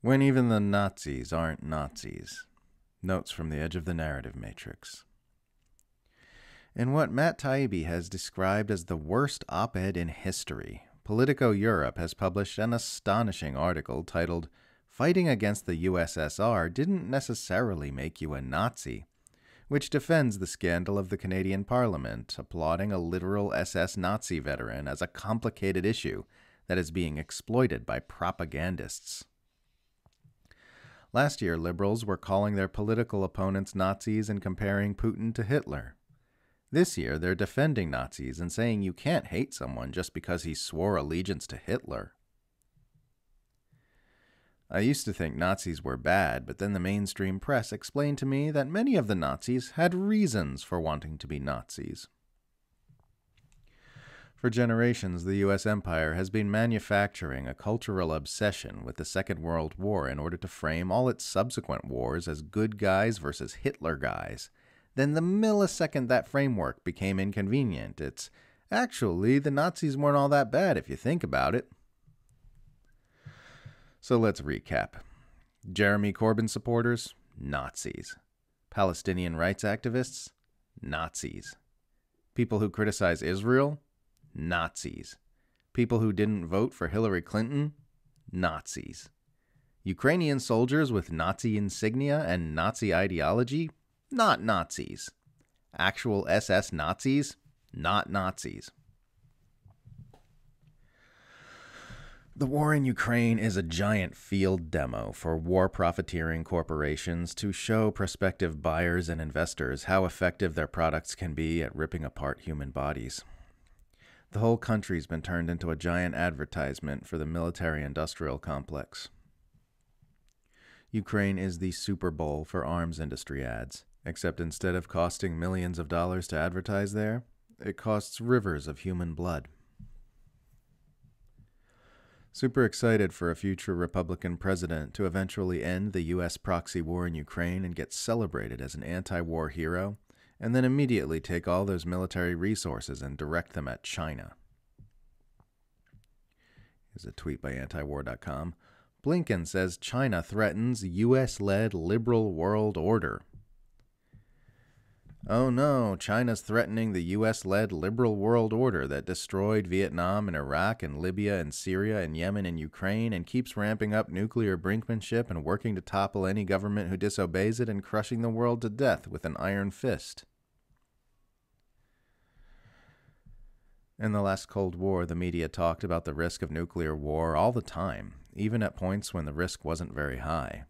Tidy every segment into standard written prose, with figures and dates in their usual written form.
When even the Nazis aren't Nazis. Notes from the edge of the narrative matrix. In what Matt Taibbi has described as the worst op-ed in history, Politico Europe has published an astonishing article titled, "Fighting Against the USSR Didn't Necessarily Make You a Nazi," which defends the scandal of the Canadian Parliament applauding a literal SS Nazi veteran as a complicated issue that is being exploited by propagandists. Last year, liberals were calling their political opponents Nazis and comparing Putin to Hitler. This year, they're defending Nazis and saying you can't hate someone just because he swore allegiance to Hitler. I used to think Nazis were bad, but then the mainstream press explained to me that many of the Nazis had reasons for wanting to be Nazis. For generations, the U.S. empire has been manufacturing a cultural obsession with the Second World War in order to frame all its subsequent wars as good guys versus Hitler guys. Then the millisecond that framework became inconvenient, it's actually the Nazis weren't all that bad if you think about it. So let's recap. Jeremy Corbyn supporters? Nazis. Palestinian rights activists? Nazis. People who criticize Israel? Nazis. People who didn't vote for Hillary Clinton? Nazis. Ukrainian soldiers with Nazi insignia and Nazi ideology? Not Nazis. Actual SS Nazis? Not Nazis. The war in Ukraine is a giant field demo for war profiteering corporations to show prospective buyers and investors how effective their products can be at ripping apart human bodies. The whole country's been turned into a giant advertisement for the military-industrial complex. Ukraine is the Super Bowl for arms industry ads, except instead of costing millions of dollars to advertise there, it costs rivers of human blood. Super excited for a future Republican president to eventually end the U.S. proxy war in Ukraine and get celebrated as an anti-war hero, and then immediately take all those military resources and direct them at China. Here's a tweet by Antiwar.com. Blinken says China threatens U.S.-led liberal world order. Oh no, China's threatening the U.S.-led liberal world order that destroyed Vietnam and Iraq and Libya and Syria and Yemen and Ukraine and keeps ramping up nuclear brinkmanship and working to topple any government who disobeys it and crushing the world to death with an iron fist. In the last Cold War, the media talked about the risk of nuclear war all the time, even at points when the risk wasn't very high.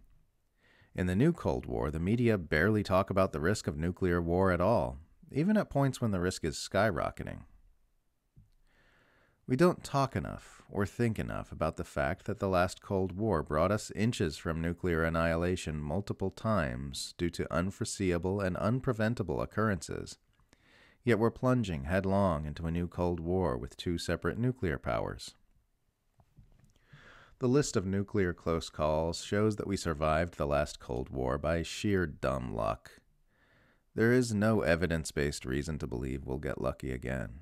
In the new Cold War, the media barely talk about the risk of nuclear war at all, even at points when the risk is skyrocketing. We don't talk enough or think enough about the fact that the last Cold War brought us inches from nuclear annihilation multiple times due to unforeseeable and unpreventable occurrences. Yet we're plunging headlong into a new Cold War with two separate nuclear powers. The list of nuclear close calls shows that we survived the last Cold War by sheer dumb luck. There is no evidence-based reason to believe we'll get lucky again.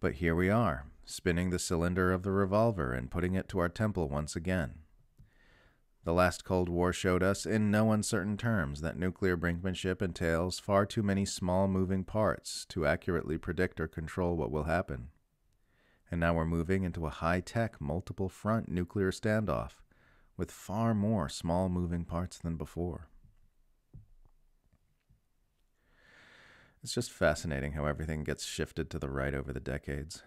But here we are, spinning the cylinder of the revolver and putting it to our temple once again. The last Cold War showed us in no uncertain terms that nuclear brinkmanship entails far too many small moving parts to accurately predict or control what will happen. And now we're moving into a high-tech, multiple-front nuclear standoff with far more small moving parts than before. It's just fascinating how everything gets shifted to the right over the decades.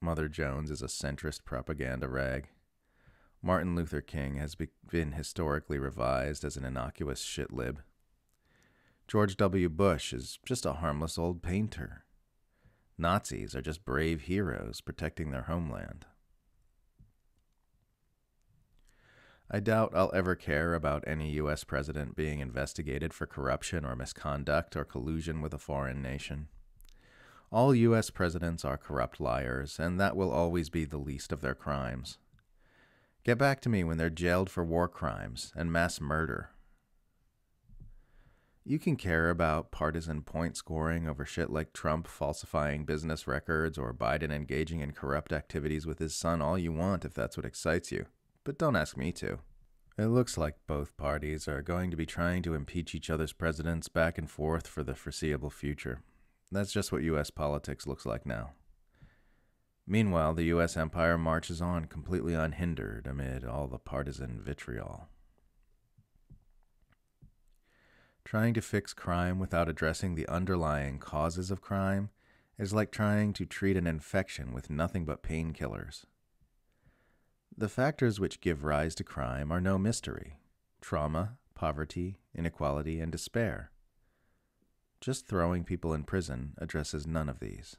Mother Jones is a centrist propaganda rag. Martin Luther King has been historically revised as an innocuous shitlib. George W. Bush is just a harmless old painter. Nazis are just brave heroes protecting their homeland. I doubt I'll ever care about any U.S. president being investigated for corruption or misconduct or collusion with a foreign nation. All U.S. presidents are corrupt liars, and that will always be the least of their crimes. Get back to me when they're jailed for war crimes and mass murder. You can care about partisan point scoring over shit like Trump falsifying business records or Biden engaging in corrupt activities with his son all you want if that's what excites you. but don't ask me to. It looks like both parties are going to be trying to impeach each other's presidents back and forth for the foreseeable future. That's just what U.S. politics looks like now. Meanwhile, the U.S. empire marches on completely unhindered amid all the partisan vitriol. Trying to fix crime without addressing the underlying causes of crime is like trying to treat an infection with nothing but painkillers. The factors which give rise to crime are no mystery: trauma, poverty, inequality, and despair. Just throwing people in prison addresses none of these.